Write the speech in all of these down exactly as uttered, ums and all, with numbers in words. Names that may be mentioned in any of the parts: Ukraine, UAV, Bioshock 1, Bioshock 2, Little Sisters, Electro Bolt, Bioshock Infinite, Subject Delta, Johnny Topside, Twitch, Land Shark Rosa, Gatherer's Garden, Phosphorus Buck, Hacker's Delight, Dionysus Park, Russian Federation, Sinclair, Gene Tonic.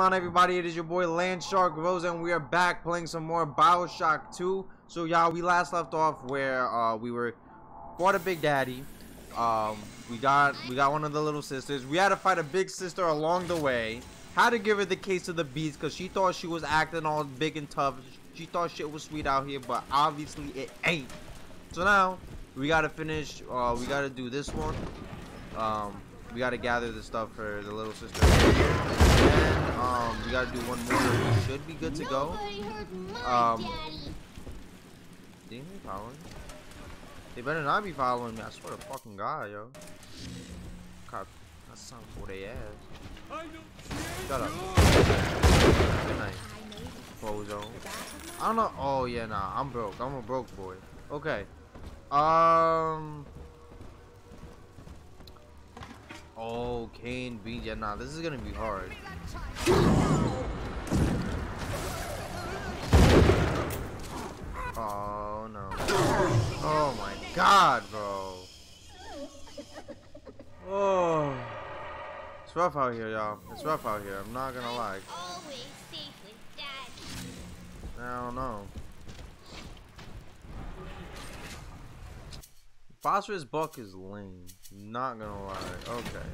on, everybody, it is your boy Land Shark Rosa, and we are back playing some more Bioshock two. So y'all, we last left off where uh we were fought a big daddy. Um we got we got one of the little sisters. We had to fight a big sister along the way. Had to give her the case of the beast because she thought she was acting all big and tough. She thought shit was sweet out here, but obviously it ain't. So now we gotta finish, uh we gotta do this one. Um We gotta gather the stuff for the little sister. And um, we gotta do one more. We should be good to go. Um, they ain't following me. They better not be following me. I swear to fucking God, yo. God, that sounds for their ass. Shut up. Good night, bozo. I don't know. Oh yeah, nah. I'm broke. I'm a broke boy. Okay. Um. Oh, Kane B. Yeah, nah, this is gonna be hard. Oh, no. Oh, my God, bro. Oh. It's rough out here, y'all. It's rough out here. I'm not gonna lie. I don't know. Phosphorus Buck is lame. Not gonna lie. Okay.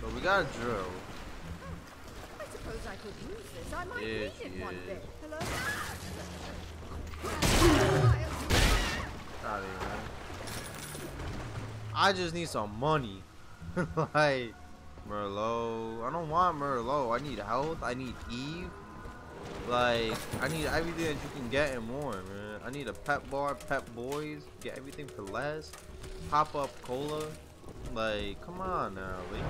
So we got a drill. I suppose I could use this. I might need it one day. Hello? Not even. I just need some money. Like Merlot. I don't want Merlot. I need health. I need Eve. Like, I need everything that you can get and more, man. I need a pep bar, pep boys, get everything for less, pop up cola. Like, come on now, baby.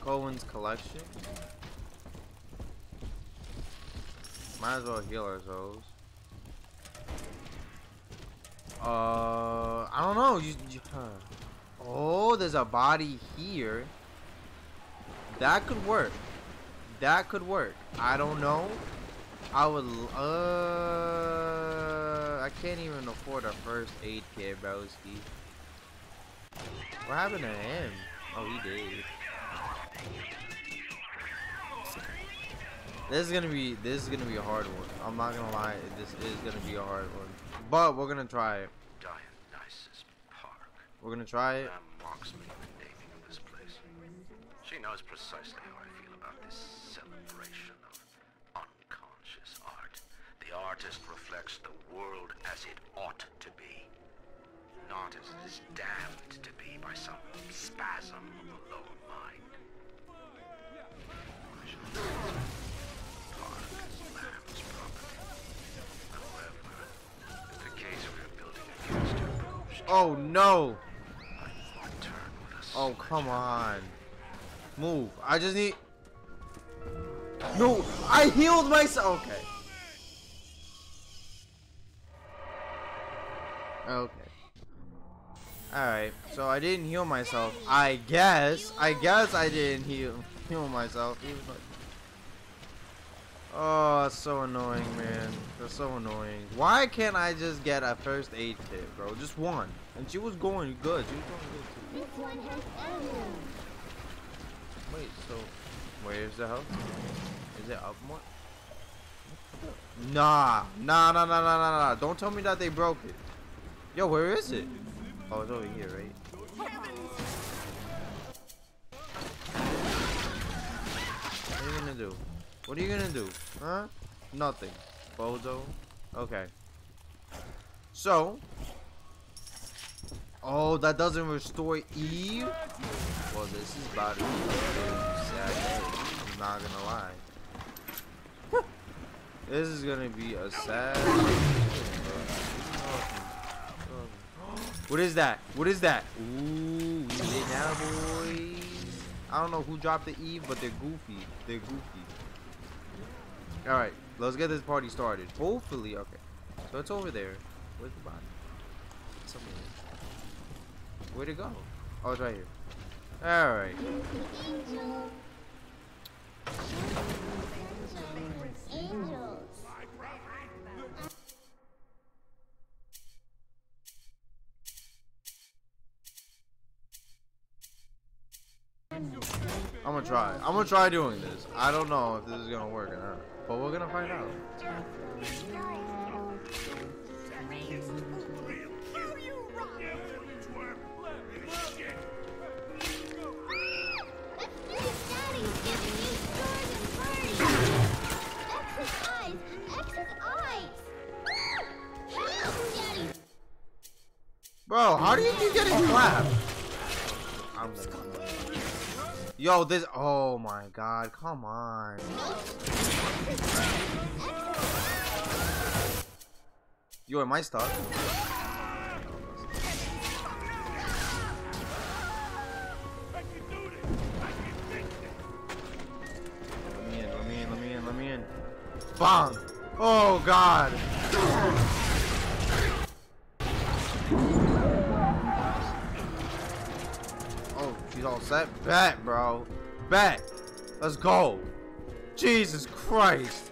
Cohen's collection. Might as well heal ourselves. Uh, I don't know. You, you, huh. Oh, there's a body here. That could work. That could work. I don't know. I would. Uh, I can't even afford a first aid kit, broski. What happened to him? Oh, he did. This is gonna be. This is gonna be a hard one. I'm not gonna lie. This is gonna be a hard one. But we're gonna try it. Dionysus Park. We're gonna try it. Madame mocks me for naming of this place. She knows precisely how I feel about this celebration of unconscious art. The artist reflects the world as it ought to be, not as it is damned to be by some spasm of the lower mind. Oh no! Oh come on! Move! I just need. No! I healed myself. Okay. Okay. All right. So I didn't heal myself. I guess. I guess I didn't heal heal myself. Oh, that's so annoying, man. That's so annoying. Why can't I just get a first aid kit, bro? Just one. And she was going good. She was going good too. Wait, so where's the health? Is it up more? Nah, nah, nah, nah, nah, nah, nah. Don't tell me that they broke it. Yo, where is it? Oh, it's over here, right? What are you gonna do? What are you gonna do? Huh? Nothing. Bozo. Okay. So. Oh, that doesn't restore Eve? Well, this is about to be a sad day. I'm not gonna lie. This is gonna be a sad What is that? What is that? Ooh, we did now, boys. I don't know who dropped the Eve, but they're goofy. They're goofy. Alright, let's get this party started. Hopefully, okay. So it's over there. Where's the body? Somewhere. Where'd it go? Oh, it's right here. Alright. I'm gonna try. I'm gonna try doing this. I don't know if this is gonna work or not, but we're gonna find out. Bro, how do you keep getting clapped? I'm just gonna... Yo, this. Oh my God! Come on. Yo, am I stuck? Let me in. Let me in. Let me in. Let me in. Bang! Oh God. All set, bet, bro, bet. Let's go. Jesus Christ.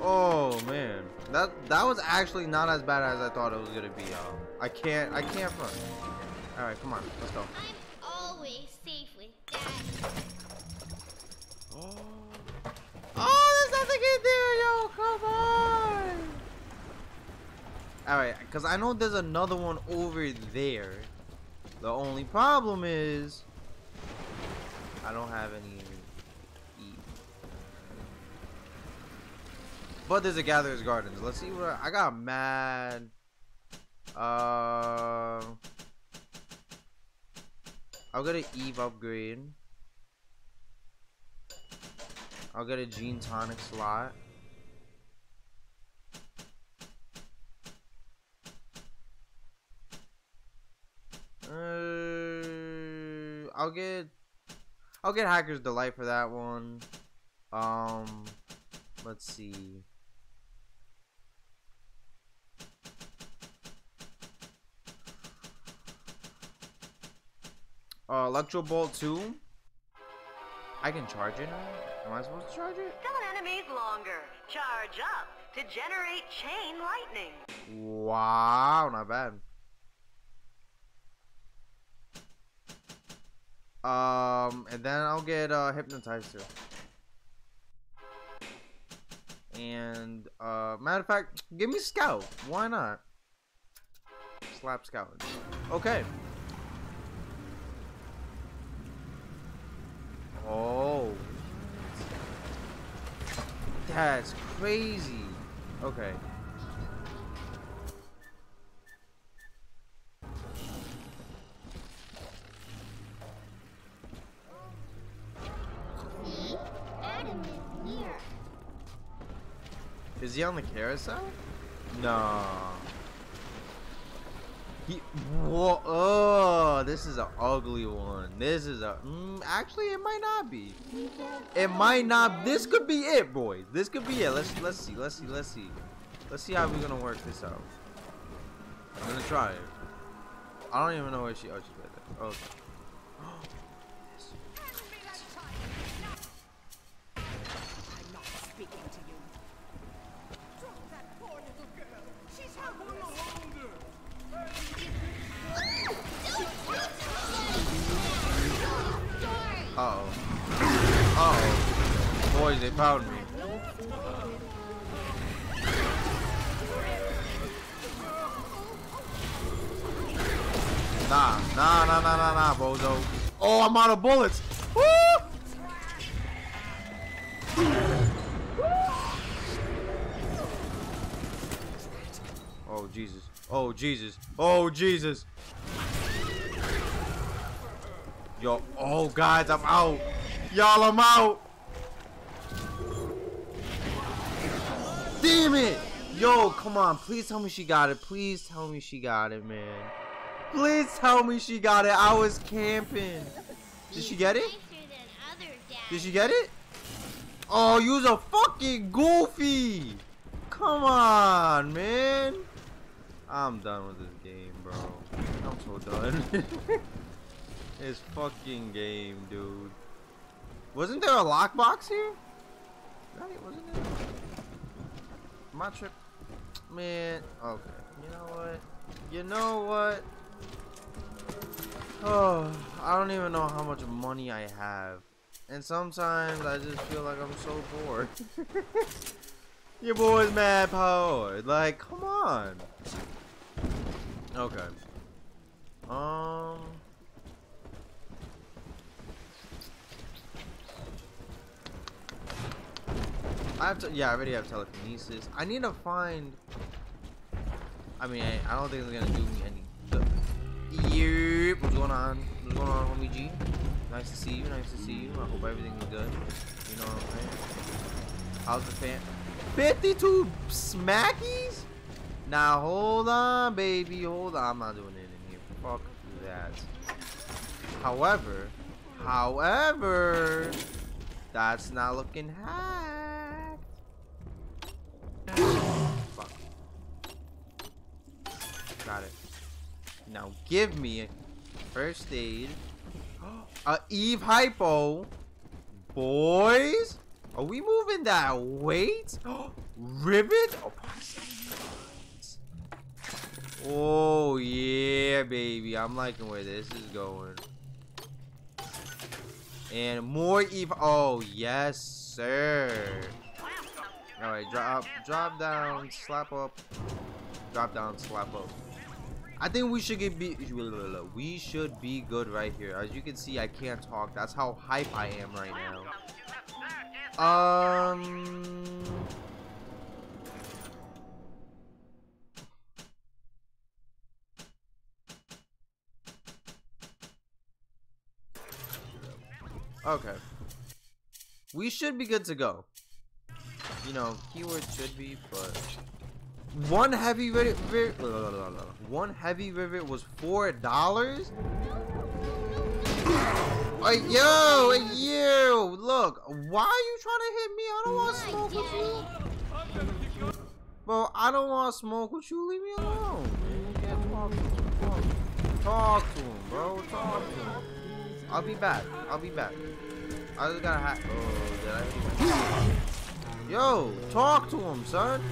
Oh man, that that was actually not as bad as I thought it was gonna be. Um, I can't, I can't run. All right, come on, let's go. I'm always safe with Dad. Oh, oh, there's nothing in there, yo. Come on. All right, cause I know there's another one over there. The only problem is I don't have any eat. But there's a Gatherer's Garden. Let's see what I, I got. Mad. Uh, I'll get an Eve upgrade. I'll get a Gene Tonic slot. Uh, I'll get, I'll get Hacker's Delight for that one. Um, let's see. Uh, Electro Bolt two. I can charge it now. Am I supposed to charge it? Kill enemies longer. Charge up to generate chain lightning. Wow, not bad. Um, and then I'll get uh, hypnotized too. And uh, matter of fact, give me Scout. Why not? Slap Scout. Okay. Oh, that's crazy. Okay. Is he on the carousel? No. He. Whoa. Oh, this is an ugly one. This is a. Mm, actually, it might not be. It might not. This could be it, boys. This could be it. Let's let's see. Let's see. Let's see. Let's see how we're gonna work this out. I'm gonna try it. I don't even know where she. Oh, she's right there. Okay. They found me. Nah, nah, nah, nah, nah, nah, bozo. Oh, I'm out of bullets. Woo! Oh Jesus! Oh Jesus! Oh Jesus! Yo, oh guys, I'm out. Y'all, I'm out. Damn it! Yo, come on, please tell me she got it. Please tell me she got it, man. Please tell me she got it. I was camping. Did she get it? Did she get it? Oh, you's a fucking goofy. Come on, man. I'm done with this game, bro. I'm so done. This fucking game, dude. Wasn't there a lockbox here? Right, wasn't there? My trip, man. Okay, you know what? You know what? Oh, I don't even know how much money I have. And sometimes I just feel like I'm so bored. Your boy's mad powered. Like, come on. Okay. Um. I have to. Yeah, I already have telekinesis. I need to find. I mean, I, I don't think it's gonna do me any good. Yep. What's going on? What's going on, homie G? Nice to see you. Nice to see you. I hope everything's good. You know what I'm saying? How's the fan? fifty-two smackies? Now hold on, baby. Hold on. I'm not doing it in here. Fuck that. However, however, that's not looking hacked. Fuck. Got it. Now give me first aid. A Eve hypo, boys. Are we moving that weight? Ribbit? Oh, oh yeah, baby. I'm liking where this is going. And more Eve. Oh yes, sir. All right, drop, drop down, slap up, drop down, slap up. I think we should get be we should be good right here. As you can see, I can't talk. That's how hype I am right now. Um Okay. We should be good to go. You know, keyword should be, but One heavy rivet, one heavy rivet was four dollars. Hey yo, hey you! Look, why are you trying to hit me? I don't want to smoke with you, bro. I don't want to smoke with you. Leave me alone. Talk to him, bro. Talk to him. I'll be back. I'll be back. I just gotta hack. Oh, did I? Yo, talk to him, son.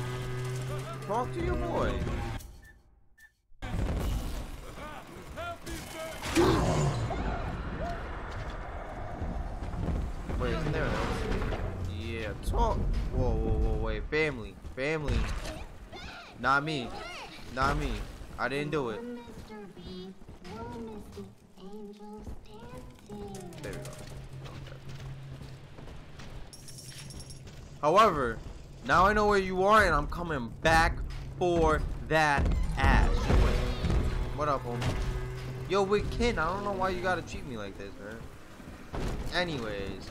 Talk to your boy. Wait, isn't there another? Yeah, talk. Whoa, whoa, whoa, wait. Family. Family. Not me. Not me. I didn't do it. There we go. Okay. However, now I know where you are, and I'm coming back for that ass. What up, homie? Yo, Wicked Kin, I don't know why you gotta treat me like this, man. Anyways,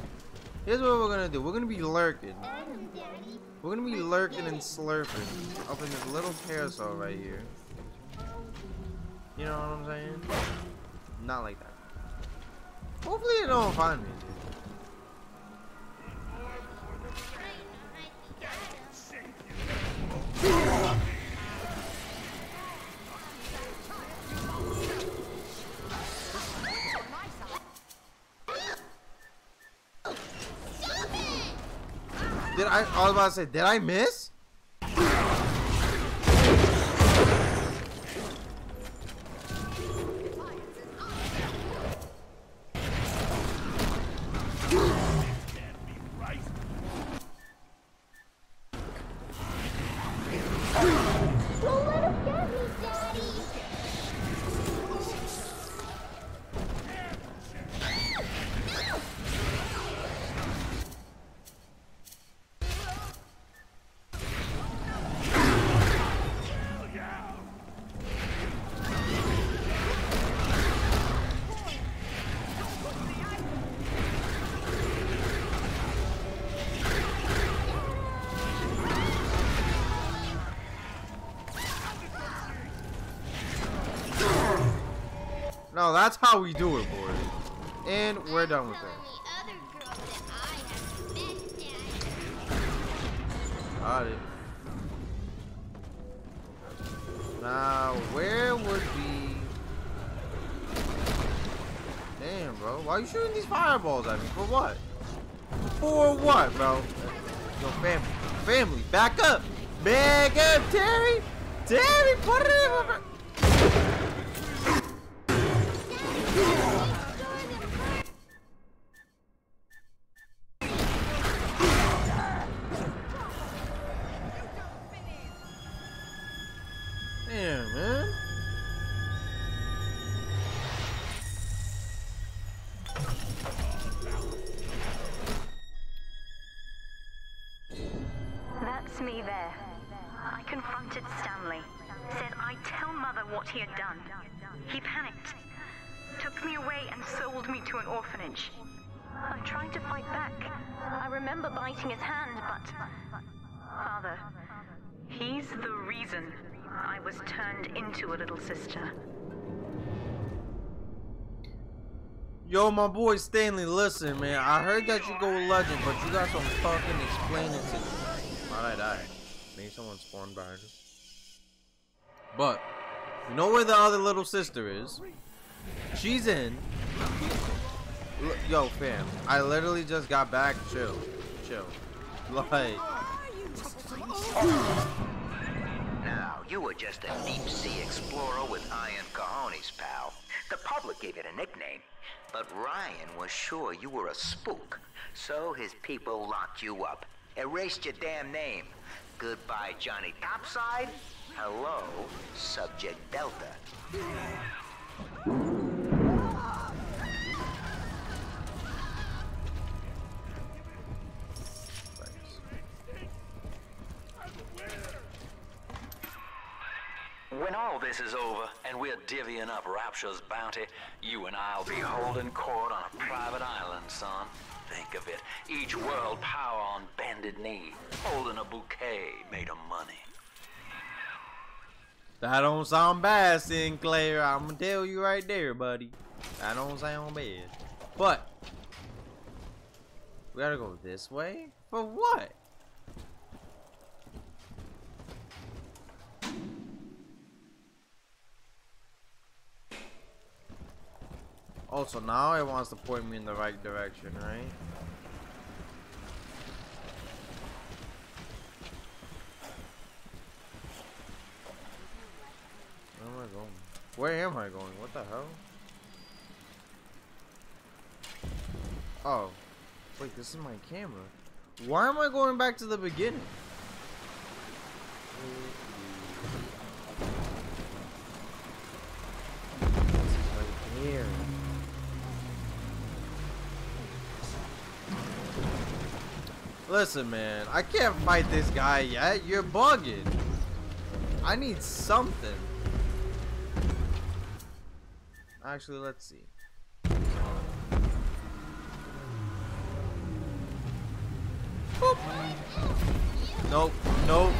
here's what we're gonna do. We're gonna be lurking. We're gonna be lurking and slurping up in this little carousel right here. You know what I'm saying? Not like that. Hopefully they don't find me. Did I, I was about to say, did I miss? No, that's how we do it, boys. And we're done with it. Got it. Now, where would be? Damn, bro. Why are you shooting these fireballs at me? For what? For what, bro? Yo, family. Family, back up. Back up, Terry. Terry, put it in. Yeah. Damn, man. That's me there. I confronted Stanley. Said I'd tell Mother what he had done. He panicked. Took me away and sold me to an orphanage. I tried to fight back. I remember biting his hand, but... Father, he's the reason I was turned into a little sister. Yo, my boy Stanley, listen, man. I heard that you go with Legend, but you got some fucking explaining to me. Alright, alright. Maybe someone spawned behind him. But, you know where the other little sister is? She's in. Yo, fam, I literally just got back. Chill. Chill. Like. Now, you were just a deep sea explorer with iron cojones, pal. The public gave it a nickname. But Ryan was sure you were a spook. So his people locked you up. Erased your damn name. Goodbye, Johnny Topside. Hello, Subject Delta. When all this is over and we're divvying up Rapture's bounty, you and I'll be holding court on a private island, son. Think of it. Each world power on bended knee, holding a bouquet made of money. That don't sound bad, Sinclair. I'm gonna tell you right there, buddy. That don't sound bad. But we gotta go this way? For what? Oh, so now it wants to point me in the right direction, right? Where am I going? Where am I going? What the hell? Oh. Wait, this is my camera. Why am I going back to the beginning? This is right here. Listen, man, I can't fight this guy yet. You're bugging. I need something. Actually, let's see. Boop. Nope, nope.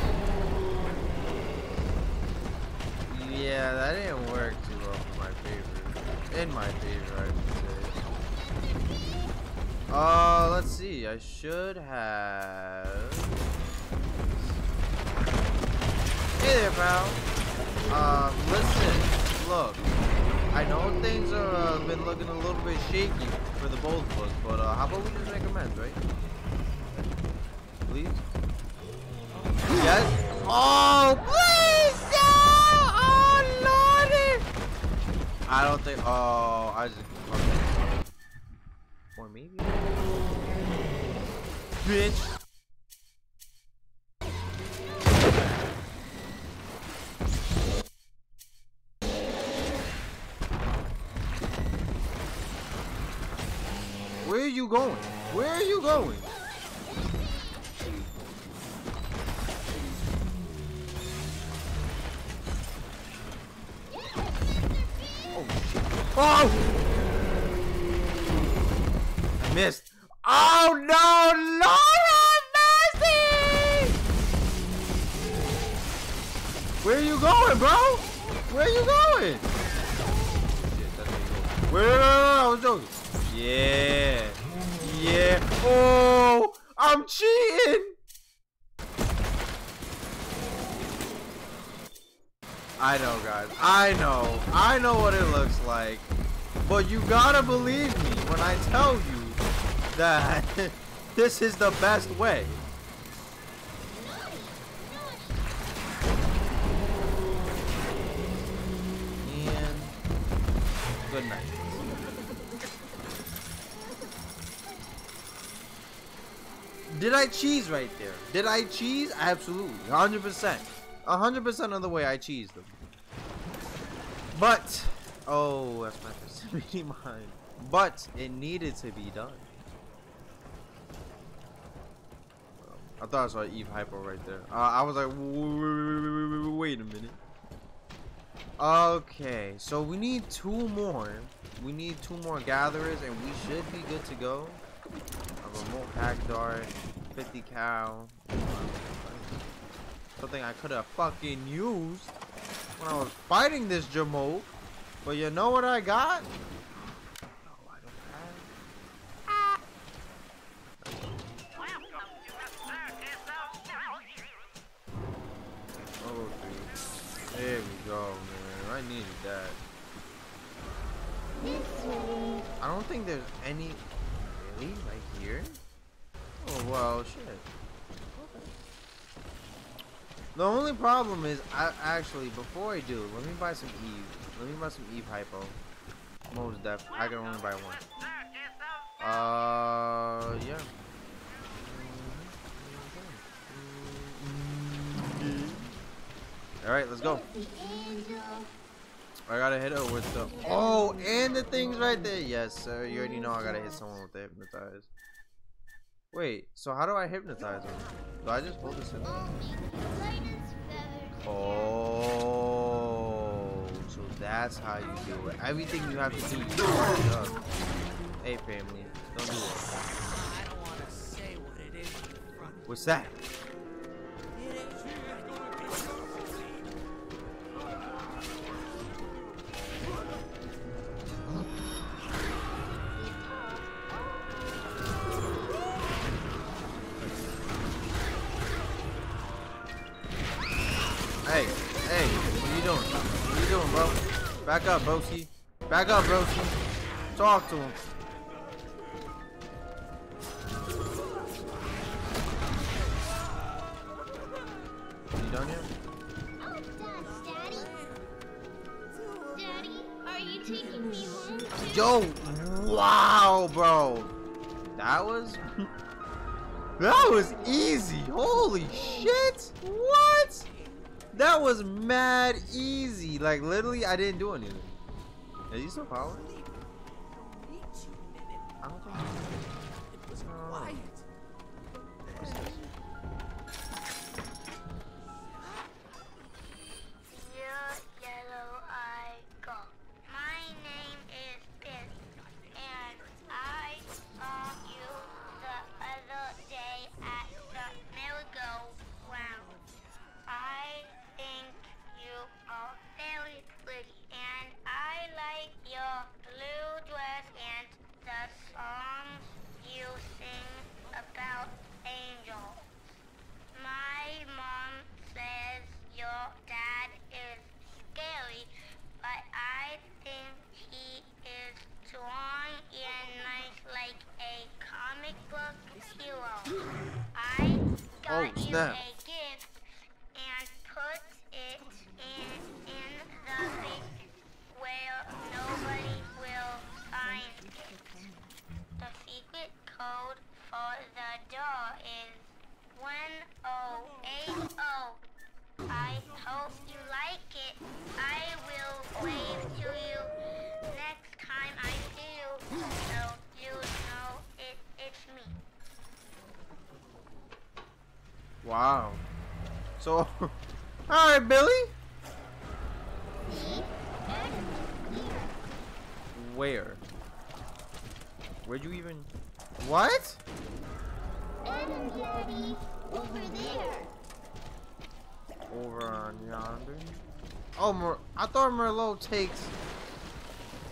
Yeah, that didn't work too well for my favor. In my favor, I should say. Uh, let's see. I should have. Hey there, pal. Uh, listen. Look, I know things have uh, been looking a little bit shaky for the both of us, but uh, how about we just make amends, right? Please. Yes. Oh, please! No! Oh, Lordy! I don't think. Oh, I just. Okay. Or maybe. Bitch! Where are you going? Where are you going? Oh shit. Oh! Missed. Oh no, Lord have mercy! Where are you going, bro? Where are you going? Shit, that's where you go. Where? I was joking. Yeah. Yeah. Oh, I'm cheating. I know, guys. I know. I know what it looks like. But you gotta believe me when I tell you that this is the best way. And good night. Did I cheese right there? Did I cheese? Absolutely. one hundred percent. one hundred percent of the way I cheesed them. But, oh, that's my proximity mine. But it needed to be done. I thought I saw Eve Hypo right there. Uh, I was like, wait a minute. Okay, so we need two more. We need two more gatherers, and we should be good to go. A remote hack dart, fifty cal. Something I could have fucking used when I was fighting this Jamoke. But you know what I got? No, I don't have. Ah. Okay. There we go, man. I needed that. I don't think there's any really right here. Oh well, shit. The only problem is, I actually, before I do, let me buy some Eve. Let me buy some Eve Hypo. Most def. I can only buy one. Uh, yeah. All right, let's go. I gotta hit her with the. Oh, and the thing's right there. Yes, sir. You already know I gotta hit someone with the hypnotize. Wait, so how do I hypnotize him? Do I just hold this in? Oh, so that's how you do it. Everything you have to do, you fuck up. Hey, family, don't do it. I don't want to say what it is. What's that? Hey, hey, what are you doing? What are you doing, bro? Back up, broski. Back up, broski. Talk to him. You done yet? I'm done, Daddy. Daddy, are you taking me one? Yo, wow, bro. That was that was easy. Holy shit! What? That was mad easy. Like, literally, I didn't do anything. Are you still following? I don't think it was quiet. What's this? Your yellow eye goat. My name is Billy, and I saw you the other day at the merry-go-round. I think you are very pretty, and I like your blue dress and the songs you sing about angels. My mom says your dad is scary, but I think he is strong and nice like a comic book hero. I got oh, you a gift and put it in, in the bin where nobody will find it. The secret code for the door is one oh eight oh. I hope you like it. I will wave to you next time I see you, so you know it, it's me. Wow. So, alright, Billy. Where? Where'd you even? What? Adam, Daddy, over there. Over on yonder. Oh, Mer I thought Merlot takes.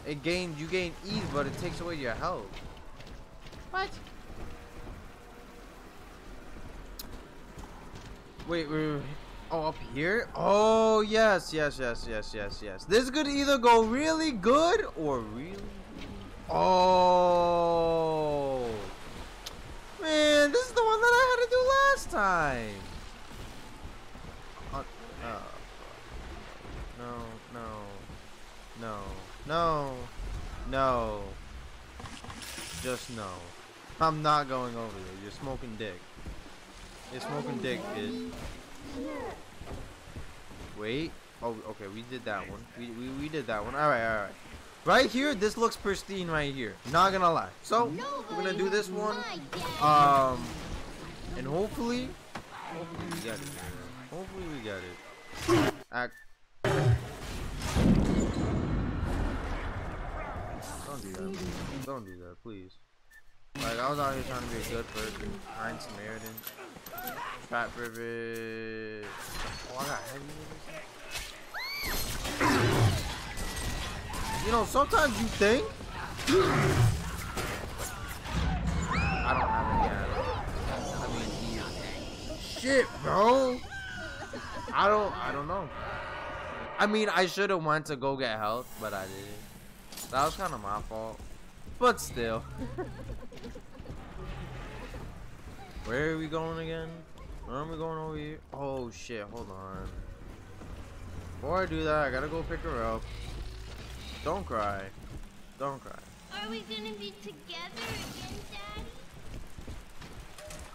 It gained. You gain ease, but it takes away your health. What? Wait, wait, wait, oh, up here? Oh, yes, yes, yes, yes, yes, yes. This could either go really good or really. Oh, man, this is the one that I had to do last time. Uh, uh, no, no, no, no, no. Just no. I'm not going over there. You're smoking dick. It's smoking dick, bitch. Wait, Oh, okay, we did that one. We, we, we did that one. Alright, alright. Right here, this looks pristine right here. Not gonna lie. So, we're gonna do this one. Um, and hopefully, hopefully we got it. Hopefully we got it. I Don't do that, please. Don't do that, please. Like, I was out here trying to be a good person. Kind Samaritan. Trap rivet. Oh, I got heavy with this. You know, sometimes you think. I don't have any idea. I mean, shit, bro. I don't, I don't know. I mean, I should have went to go get health, but I didn't. That was kind of my fault, but still. Where are we going again? Where are we going over here? Oh shit, hold on. Before I do that, I gotta go pick her up. Don't cry. Don't cry. Are we gonna be together again, Daddy?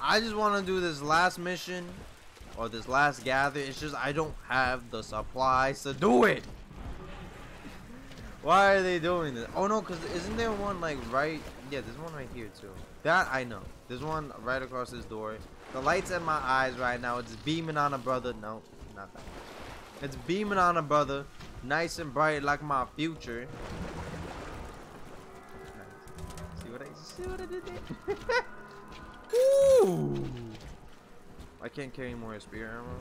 I just wanna do this last mission, or this last gather. It's just I don't have the supplies to do it. Why are they doing this? Oh no, cause isn't there one like right? Yeah, there's one right here too. That I know. There's one right across this door. The light's in my eyes right now. It's beaming on a brother. No, not that. It's beaming on a brother, nice and bright like my future. Nice. See what I see what I did there? Ooh! I can't carry more spear ammo.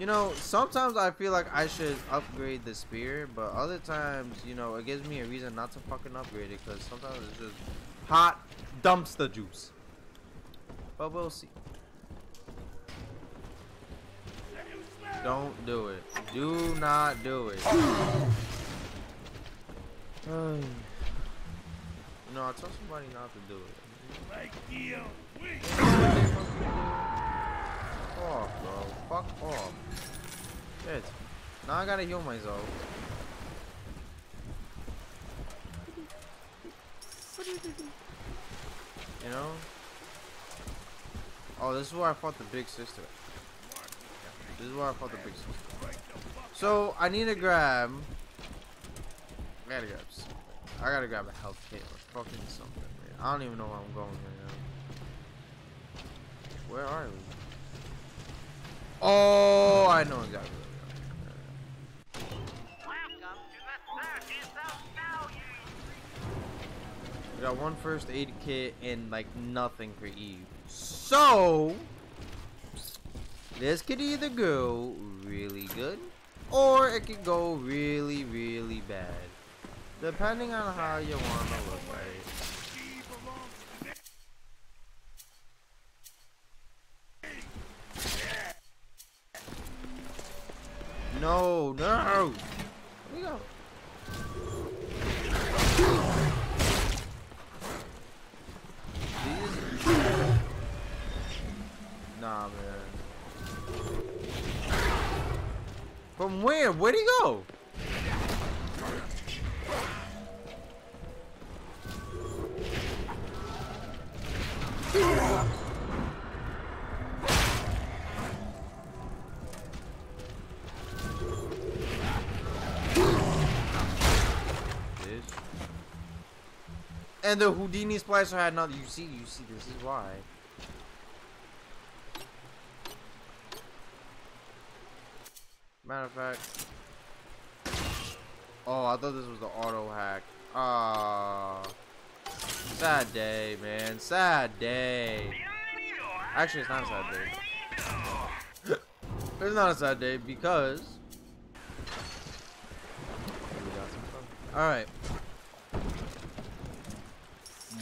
You know, sometimes I feel like I should upgrade the spear, but other times, you know, it gives me a reason not to fucking upgrade it, because sometimes it's just hot dumpster juice. But we'll see. Don't do it. Do not do it. You know, I told somebody not to do it. Like you. Off, bro. Fuck off. Shit. Now I gotta heal myself. You know? Oh, this is where I fought the big sister. This is where I fought the big sister. So, I need to grab... I gotta grab something. I gotta grab a health kit or fucking something, man. I don't even know where I'm going right now. Where are we? Oh, I know exactly where we are. We got one first aid kit and like nothing for Eve. So, this could either go really good or it could go really, really bad. Depending on how you want to look at it. No, no. Here we go. These... Nah, man. From where? Where'd he go? And the Houdini splicer had nothing. You see, you see, this is why. Matter of fact. Oh, I thought this was the auto hack. Ah, uh, sad day, man. Sad day. Actually, it's not a sad day. It's not a sad day because. All right.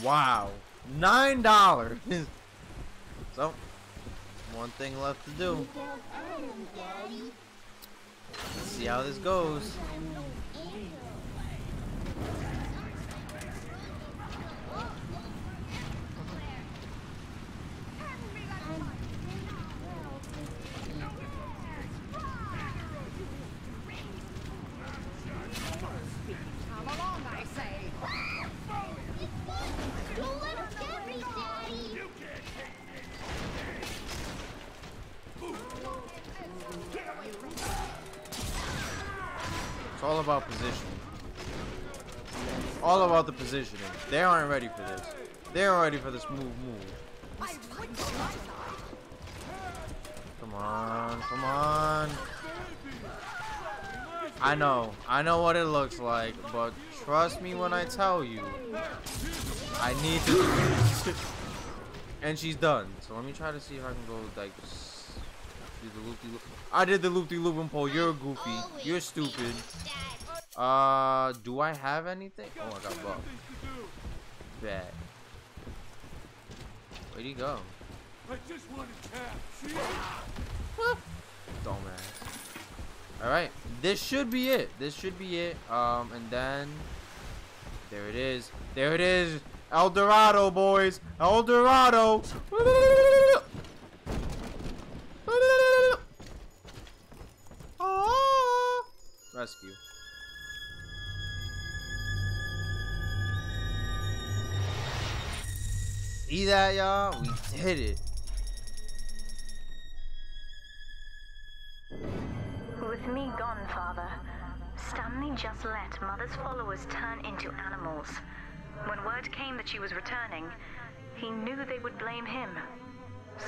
Wow, nine dollars. So, one thing left to do. Let's see how this goes. It's all about positioning. It's all about the positioning. They aren't ready for this. They're ready for this move, move. Come on, come on. I know. I know what it looks like, but trust me when I tell you. I need to do this. And she's done. So let me try to see if I can go, like, do the loop-de-loop. I did the loop-de-loop and pull. You're goofy. You're stupid. Uh, do I have anything? Oh, I got buff. Bad. Where'd he go? I just want to cap. Dumbass. Alright. This should be it. This should be it. Um, and then... There it is. There it is. El Dorado, boys. El Dorado. Rescue. See that, y'all? We did it. With me gone, Father, Stanley just let Mother's followers turn into animals. When word came that she was returning, he knew they would blame him.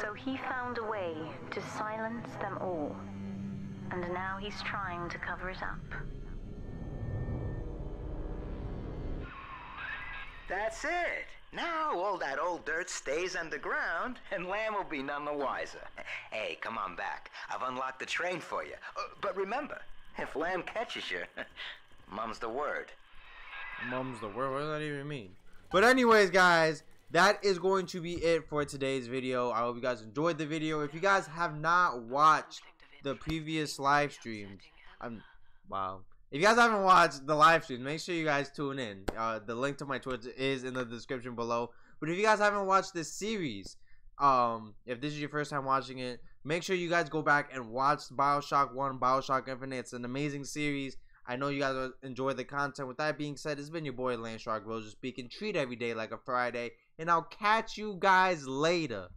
So he found a way to silence them all. And now he's trying to cover it up. That's it. Now all that old dirt stays underground, and Lamb will be none the wiser. Hey, come on back. I've unlocked the train for you. Uh, but remember, if Lamb catches you, mum's the word. Mum's the word? What does that even mean? But anyways, guys, that is going to be it for today's video. I hope you guys enjoyed the video. If you guys have not watched the previous live streams, I'm... Wow. If you guys haven't watched the live stream, make sure you guys tune in. Uh, the link to my Twitch is in the description below. But if you guys haven't watched this series, um, if this is your first time watching it, make sure you guys go back and watch Bioshock one, Bioshock Infinite. It's an amazing series. I know you guys enjoy the content. With that being said, it's been your boy Land Shark Rosa speaking. Treat every day like a Friday. And I'll catch you guys later.